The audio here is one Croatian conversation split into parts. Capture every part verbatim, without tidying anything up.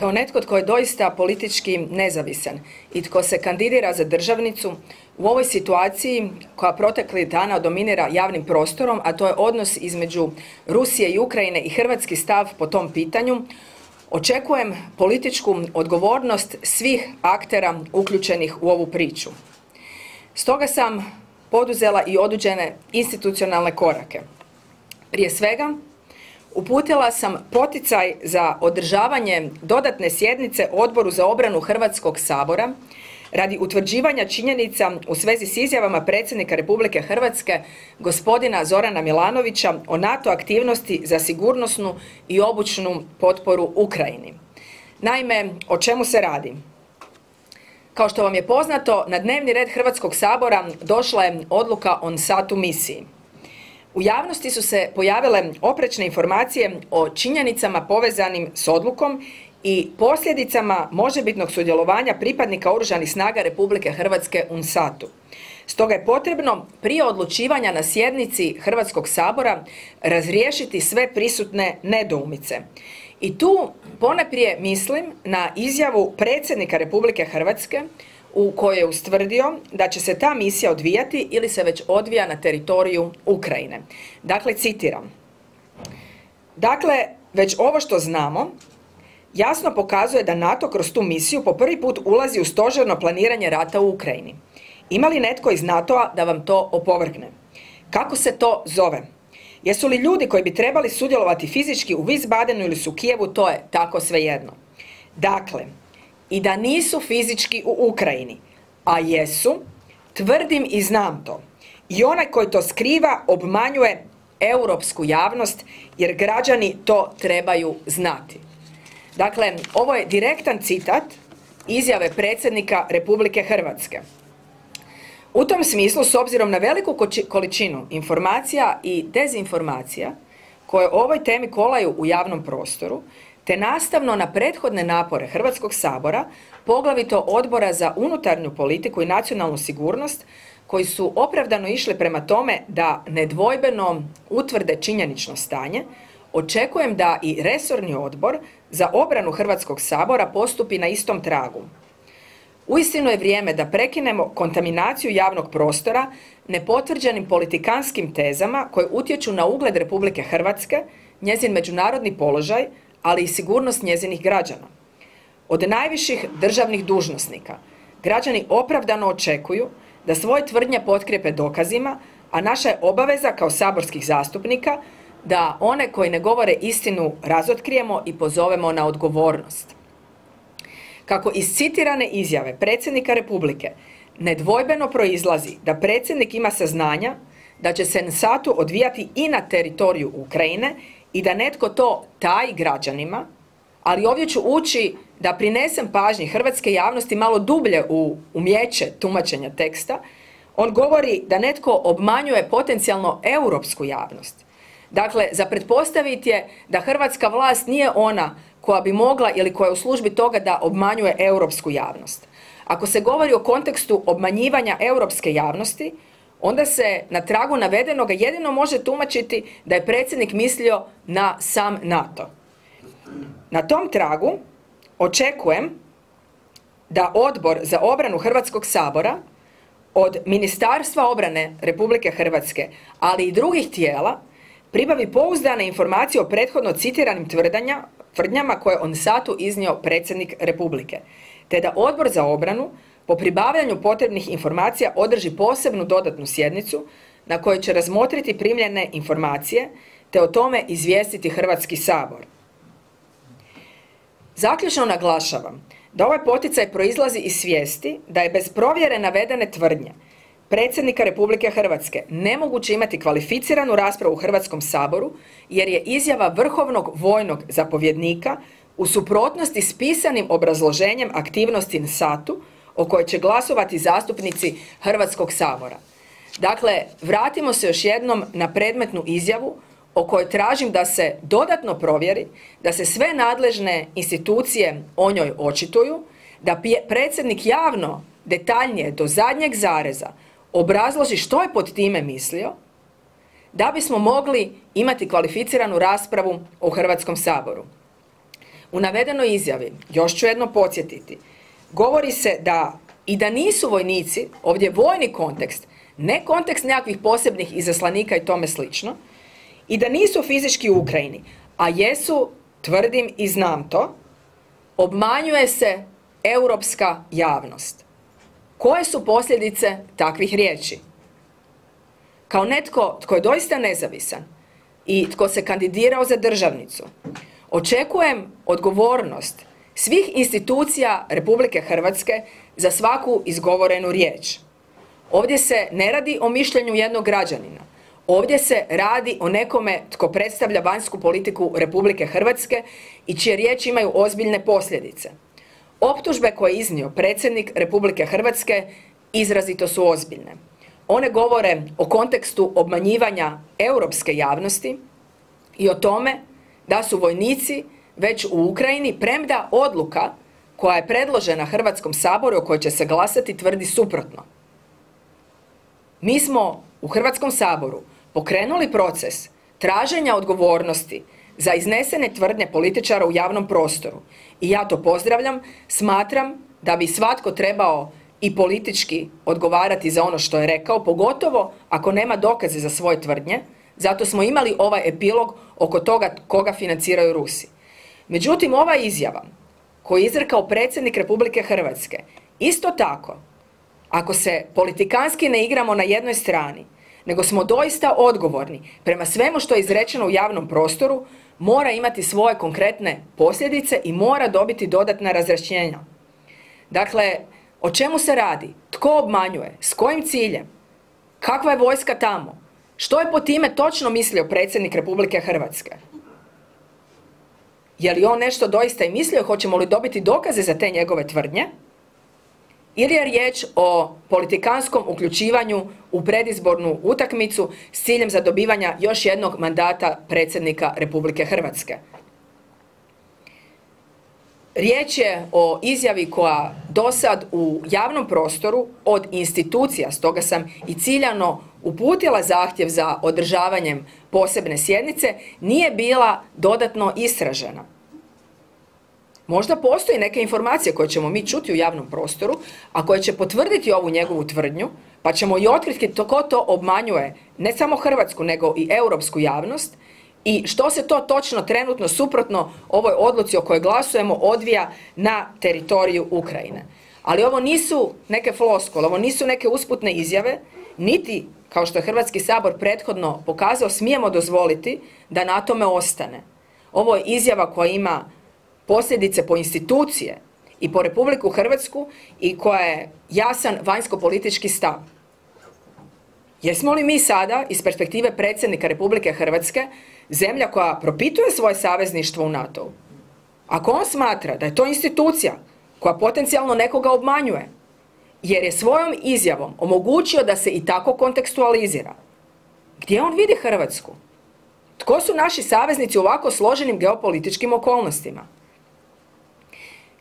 Kao netko tko je doista politički nezavisan i tko se kandidira za državnicu, u ovoj situaciji koja proteklih dana dominira javnim prostorom, a to je odnos između Rusije i Ukrajine i hrvatski stav po tom pitanju, očekujem političku odgovornost svih aktera uključenih u ovu priču. Stoga sam poduzela i određene institucionalne korake. Prije svega, uputila sam poticaj za održavanje dodatne sjednice Odboru za obranu Hrvatskog sabora radi utvrđivanja činjenica u svezi s izjavama predsjednika Republike Hrvatske gospodina Zorana Milanovića o NATO aktivnosti za sigurnosnu i obučnu potporu Ukrajini. Naime, o čemu se radi? Kao što vam je poznato, na dnevni red Hrvatskog sabora došla je odluka o satu misiji. U javnosti su se pojavile oprečne informacije o činjenicama povezanim s odlukom i posljedicama možebitnog sudjelovanja pripadnika Oružanih snaga Republike Hrvatske u satu. Stoga je potrebno prije odlučivanja na sjednici Hrvatskog sabora razriješiti sve prisutne nedoumice. I tu ponaprije mislim na izjavu predsjednika Republike Hrvatske u kojoj je ustvrdio da će se ta misija odvijati ili se već odvija na teritoriju Ukrajine. Dakle, citiram. Dakle, već ovo što znamo jasno pokazuje da NATO kroz tu misiju po prvi put ulazi u stožerno planiranje rata u Ukrajini. Ima li netko iz NATO-a da vam to opovrgne? Kako se to zove? Jesu li ljudi koji bi trebali sudjelovati fizički u Wiesbadenu ili su u Kijevu, to je tako svejedno. Dakle, i da nisu fizički u Ukrajini, a jesu, tvrdim i znam to. I onaj koji to skriva obmanjuje europsku javnost, jer građani to trebaju znati. Dakle, ovo je direktan citat izjave predsjednika Republike Hrvatske. U tom smislu, s obzirom na veliku količinu informacija i dezinformacija koje o ovoj temi kolaju u javnom prostoru, te nastavno na prethodne napore Hrvatskog sabora, poglavito Odbora za unutarnju politiku i nacionalnu sigurnost, koji su opravdano išli prema tome da nedvojbeno utvrde činjenično stanje, očekujem da i resorni odbor za obranu Hrvatskog sabora postupi na istom tragu. Uistinu je vrijeme da prekinemo kontaminaciju javnog prostora nepotvrđenim politikanskim tezama koje utječu na ugled Republike Hrvatske, njezin međunarodni položaj, ali i sigurnost njezinih građana. Od najviših državnih dužnosnika građani opravdano očekuju da svoje tvrdnje potkrijepe dokazima, a naša je obaveza kao saborskih zastupnika da one koji ne govore istinu razotkrijemo i pozovemo na odgovornost. Kako iz citirane izjave predsjednika Republike nedvojbeno proizlazi da predsjednik ima saznanja da će se satu odvijati i na teritoriju Ukrajine i da netko to taji građanima, ali ovdje ću ući da prinesem pažnji hrvatske javnosti malo dublje u umjeće tumačenja teksta, on govori da netko obmanjuje potencijalno europsku javnost. Dakle, za pretpostaviti je da hrvatska vlast nije ona koja bi mogla ili koja je u službi toga da obmanjuje europsku javnost. Ako se govori o kontekstu obmanjivanja europske javnosti, onda se na tragu navedenoga jedino može tumačiti da je predsjednik mislio na sam NATO. Na tom tragu očekujem da Odbor za obranu Hrvatskog sabora od Ministarstva obrane Republike Hrvatske, ali i drugih tijela, pribavi pouzdane informacije o prethodno citiranim tvrdnjama koje on satu iznio predsjednik Republike, te da Odbor za obranu po pribavljanju potrebnih informacija održi posebnu dodatnu sjednicu na kojoj će razmotriti primljene informacije te o tome izvijestiti Hrvatski sabor. Zaključno naglašavam da ovaj poticaj proizlazi iz svijesti da je bez provjere navedene tvrdnje predsjednika Republike Hrvatske nemoguće imati kvalificiranu raspravu u Hrvatskom saboru jer je izjava vrhovnog vojnog zapovjednika u suprotnosti s pisanim obrazloženjem aktivnosti satu o kojoj će glasovati zastupnici Hrvatskog sabora. Dakle, vratimo se još jednom na predmetnu izjavu o kojoj tražim da se dodatno provjeri, da se sve nadležne institucije o njoj očituju, da predsjednik javno detaljnije do zadnjeg zareza obrazloži što je pod time mislio, da bismo mogli imati kvalificiranu raspravu u Hrvatskom saboru. U navedenoj izjavi, još ću jedno podsjetiti, govori se da i da nisu vojnici, ovdje je vojni kontekst, ne kontekst nekakvih posebnih izaslanika i tome slično, i da nisu fizički u Ukrajini, a jesu, tvrdim i znam to, obmanjuje se europska javnost. Koje su posljedice takvih riječi? Kao netko tko je doista nezavisan i tko se kandidirao za državnicu, očekujem odgovornost svih institucija Republike Hrvatske za svaku izgovorenu riječ. Ovdje se ne radi o mišljenju jednog građanina. Ovdje se radi o nekome tko predstavlja vanjsku politiku Republike Hrvatske i čije riječi imaju ozbiljne posljedice. Optužbe koje je iznio predsjednik Republike Hrvatske izrazito su ozbiljne. One govore o kontekstu obmanjivanja europske javnosti i o tome da su vojnici već u Ukrajini, premda odluka koja je predložena Hrvatskom saboru o kojoj će se glasati tvrdi suprotno. Mi smo u Hrvatskom saboru pokrenuli proces traženja odgovornosti za iznesene tvrdnje političara u javnom prostoru. I ja to pozdravljam, smatram da bi svatko trebao i politički odgovarati za ono što je rekao, pogotovo ako nema dokaze za svoje tvrdnje, zato smo imali ovaj epilog oko toga koga financiraju Rusi. Međutim, ova izjava koju je izrekao predsjednik Republike Hrvatske, isto tako, ako se politikanski ne igramo na jednoj strani, nego smo doista odgovorni prema svemu što je izrečeno u javnom prostoru, mora imati svoje konkretne posljedice i mora dobiti dodatna razjašnjenja. Dakle, o čemu se radi? Tko obmanjuje? S kojim ciljem? Kakva je vojska tamo? Što je po time točno mislio predsjednik Republike Hrvatske? Je li on nešto doista i mislio? Hoćemo li dobiti dokaze za te njegove tvrdnje? Ili je riječ o politikanskom uključivanju u predizbornu utakmicu s ciljem zadobivanja još jednog mandata predsjednika Republike Hrvatske? Riječ je o izjavi koja dosad u javnom prostoru od institucija, stoga sam i ciljano uputila zahtjev za održavanjem posebne sjednice, nije bila dodatno istražena. Možda postoji neke informacije koje ćemo mi čuti u javnom prostoru, a koje će potvrditi ovu njegovu tvrdnju, pa ćemo i otkriti tko to obmanjuje ne samo hrvatsku, nego i europsku javnost i što se to točno trenutno suprotno ovoj odluci o kojoj glasujemo odvija na teritoriju Ukrajine. Ali ovo nisu neke floskole, ovo nisu neke usputne izjave, niti, kao što je Hrvatski sabor prethodno pokazao, smijemo dozvoliti da na tome ostane. Ovo je izjava koja ima posljedice po institucije i po Republiku Hrvatsku i koja je jasan vanjsko-politički stav. Jesmo li mi sada, iz perspektive predsjednika Republike Hrvatske, zemlja koja propituje svoje savezništvo u NATO-u? Ako on smatra da je to institucija koja potencijalno nekoga obmanjuje, jer je svojom izjavom omogućio da se i tako kontekstualizira, gdje on vidi Hrvatsku? Tko su naši saveznici u ovako složenim geopolitičkim okolnostima?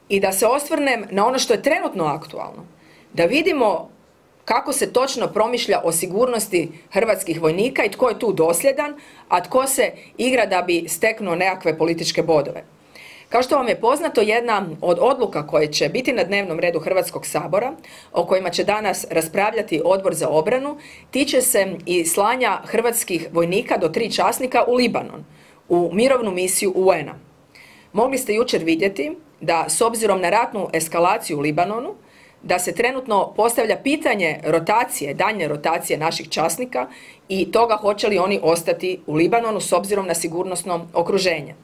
I da se osvrnem na ono što je trenutno aktualno, da vidimo kako se točno promišlja o sigurnosti hrvatskih vojnika i tko je tu dosljedan, a tko se igra da bi steknuo nekakve političke bodove. Kao što vam je poznato, jedna od odluka koje će biti na dnevnom redu Hrvatskog sabora, o kojima će danas raspravljati Odbor za obranu, tiče se i slanja hrvatskih vojnika do tri časnika u Libanon, u mirovnu misiju U N-a. Mogli ste jučer vidjeti da s obzirom na ratnu eskalaciju u Libanonu, da se trenutno postavlja pitanje rotacije, daljnje rotacije naših časnika i toga hoće li oni ostati u Libanonu s obzirom na sigurnosno okruženje.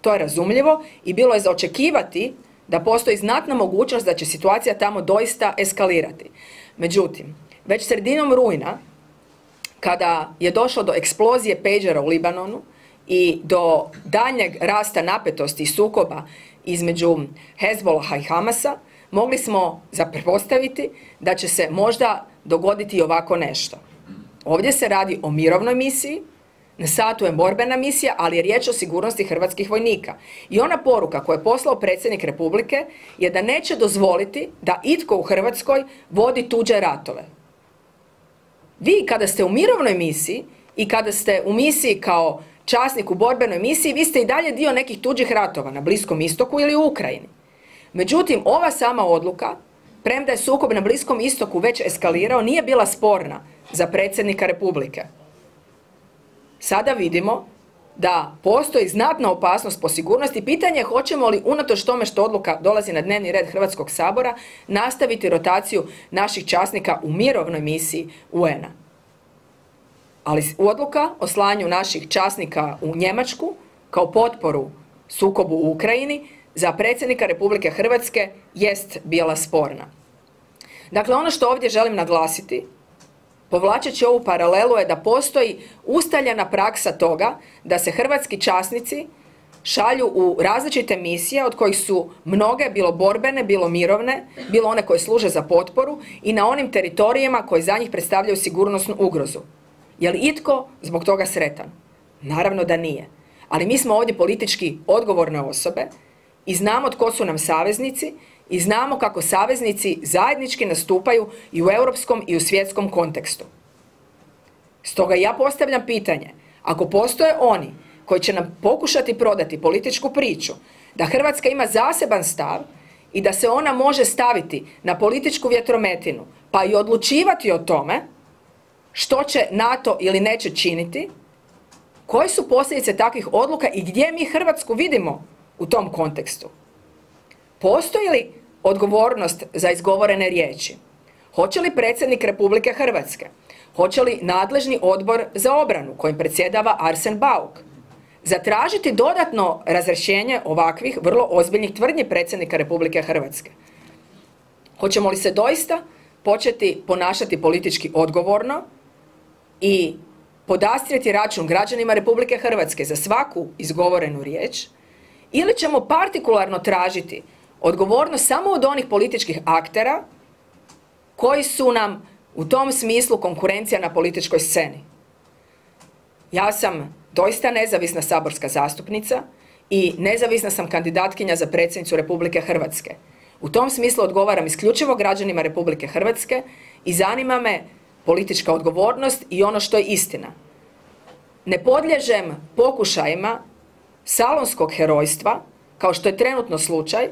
To je razumljivo i bilo je za očekivati da postoji znatna mogućnost da će situacija tamo doista eskalirati. Međutim, već sredinom rujna, kada je došlo do eksplozije pejdžera u Libanonu i do daljnjeg rasta napetosti i sukoba između Hezbolaha i Hamasa, mogli smo zaprepostaviti da će se možda dogoditi i ovako nešto. Ovdje se radi o mirovnoj misiji, na satu je borbena misija, ali je riječ o sigurnosti hrvatskih vojnika. I ona poruka koju je poslao predsjednik Republike je da neće dozvoliti da itko u Hrvatskoj vodi tuđe ratove. Vi kada ste u mirovnoj misiji i kada ste u misiji kao časnik u borbenoj misiji, vi ste i dalje dio nekih tuđih ratova na Bliskom istoku ili u Ukrajini. Međutim, ova sama odluka, premda je sukob na Bliskom istoku već eskalirao, nije bila sporna za predsjednika Republike. Sada vidimo da postoji znatna opasnost po sigurnosti. Pitanje je hoćemo li, unatoč tome što odluka dolazi na dnevni red Hrvatskog sabora, nastaviti rotaciju naših časnika u mirovnoj misiji U N-a. Ali odluka o slanju naših časnika u Njemačku kao potporu sukobu u Ukrajini za predsjednika Republike Hrvatske jest bila sporna. Dakle, ono što ovdje želim naglasiti, povlačeći ovu paralelu, je da postoji ustaljena praksa toga da se hrvatski časnici šalju u različite misije, od kojih su mnoge bilo borbene, bilo mirovne, bilo one koje služe za potporu i na onim teritorijima koji za njih predstavljaju sigurnosnu ugrozu. Je li itko zbog toga sretan? Naravno da nije. Ali mi smo ovdje politički odgovorne osobe i znamo tko su nam saveznici i znamo kako saveznici zajednički nastupaju i u europskom i u svjetskom kontekstu. Stoga ja postavljam pitanje, ako postoje oni koji će nam pokušati prodati političku priču da Hrvatska ima zaseban stav i da se ona može staviti na političku vjetrometinu pa i odlučivati o tome što će NATO ili neće činiti, koje su posljedice takvih odluka i gdje mi Hrvatsku vidimo u tom kontekstu? Postoji li odgovornost za izgovorene riječi? Hoće li predsjednik Republike Hrvatske? Hoće li nadležni odbor za obranu, kojim predsjedava Arsen Bauk, zatražiti dodatno razrješenje ovakvih vrlo ozbiljnih tvrdnji predsjednika Republike Hrvatske? Hoćemo li se doista početi ponašati politički odgovorno i podastrijeti račun građanima Republike Hrvatske za svaku izgovorenu riječ, ili ćemo partikularno tražiti odgovornost samo od onih političkih aktera koji su nam u tom smislu konkurencija na političkoj sceni? Ja sam doista nezavisna saborska zastupnica i nezavisna sam kandidatkinja za predsjednicu Republike Hrvatske. U tom smislu odgovaram isključivo građanima Republike Hrvatske i zanima me politička odgovornost i ono što je istina. Ne podliježem pokušajima salonskog herojstva, kao što je trenutno slučaj,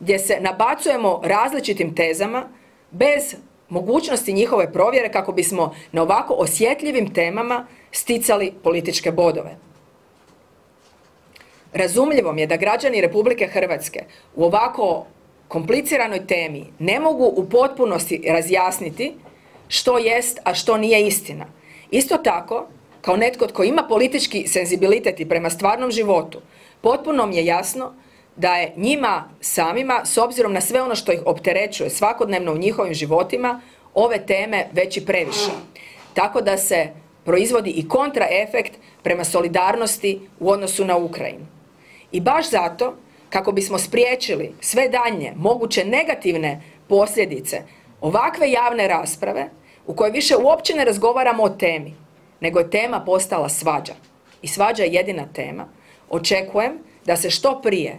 gdje se nabacujemo različitim tezama bez mogućnosti njihove provjere kako bismo na ovako osjetljivim temama sticali političke bodove. Razumljivo mi je da građani Republike Hrvatske u ovako kompliciranoj temi ne mogu u potpunosti razjasniti što jest, a što nije istina. Isto tako, kao netko tko ima politički senzibilitet i prema stvarnom životu, potpuno mi je jasno da je njima samima, s obzirom na sve ono što ih opterećuje svakodnevno u njihovim životima, ove teme već i previše. Tako da se proizvodi i kontraefekt prema solidarnosti u odnosu na Ukrajinu. I baš zato, kako bismo spriječili sve daljnje moguće negativne posljedice ovakve javne rasprave u kojoj više uopće ne razgovaramo o temi, nego je tema postala svađa. I svađa je jedina tema. Očekujem da se što prije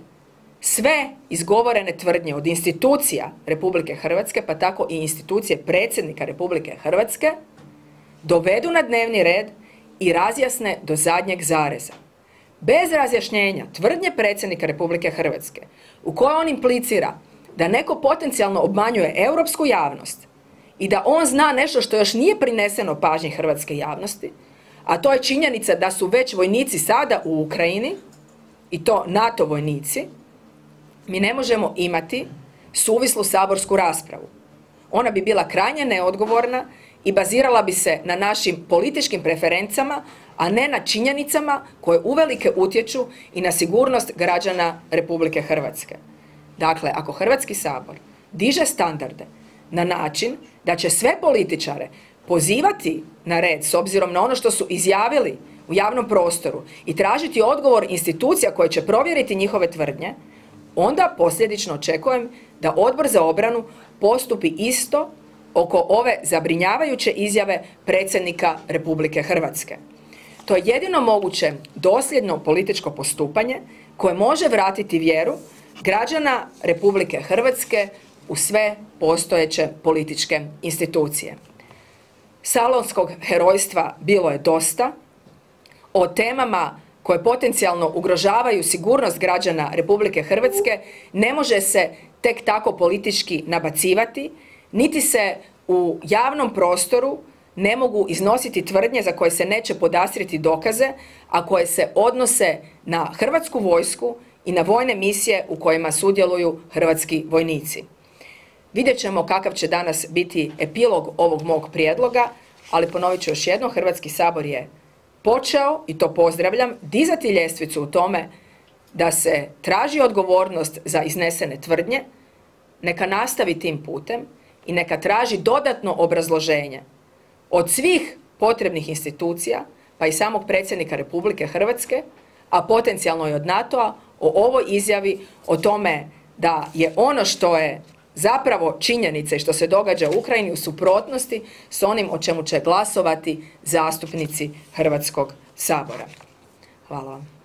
sve izgovorene tvrdnje od institucija Republike Hrvatske, pa tako i institucije predsjednika Republike Hrvatske, dovedu na dnevni red i razjasne do zadnjeg zareza. Bez razjašnjenja tvrdnje predsjednika Republike Hrvatske, u kojoj on implicira da neko potencijalno obmanjuje europsku javnost i da on zna nešto što još nije prineseno pažnji hrvatske javnosti, a to je činjenica da su već vojnici sada u Ukrajini, i to NATO vojnici, mi ne možemo imati suvislu saborsku raspravu. Ona bi bila krajnje neodgovorna i bazirala bi se na našim političkim preferencama, a ne na činjenicama koje uvelike utječu i na sigurnost građana Republike Hrvatske. Dakle, ako Hrvatski sabor diže standarde na način da će sve političare pozivati na red s obzirom na ono što su izjavili u javnom prostoru i tražiti odgovor institucija koje će provjeriti njihove tvrdnje, onda posljedično očekujem da Odbor za obranu postupi isto oko ove zabrinjavajuće izjave predsjednika Republike Hrvatske. To je jedino moguće dosljedno političko postupanje koje može vratiti vjeru građana Republike Hrvatske u sve postojeće političke institucije. Salonskog herojstva bilo je dosta. O temama koje potencijalno ugrožavaju sigurnost građana Republike Hrvatske ne može se tek tako politički nabacivati, niti se u javnom prostoru ne mogu iznositi tvrdnje za koje se neće podastrijeti dokaze, a koje se odnose na hrvatsku vojsku i na vojne misije u kojima sudjeluju hrvatski vojnici. Vidjet ćemo kakav će danas biti epilog ovog mog prijedloga, ali ponovit ću još jedno, Hrvatski sabor je počeo, i to pozdravljam, dizati ljestvicu u tome da se traži odgovornost za iznesene tvrdnje, neka nastavi tim putem i neka traži dodatno obrazloženje od svih potrebnih institucija, pa i samog predsjednika Republike Hrvatske, a potencijalno i od NATO-a, o ovoj izjavi, o tome da je ono što je zapravo činjenice i što se događa u Ukrajini u suprotnosti s onim o čemu će glasovati zastupnici Hrvatskog sabora. Hvala vam.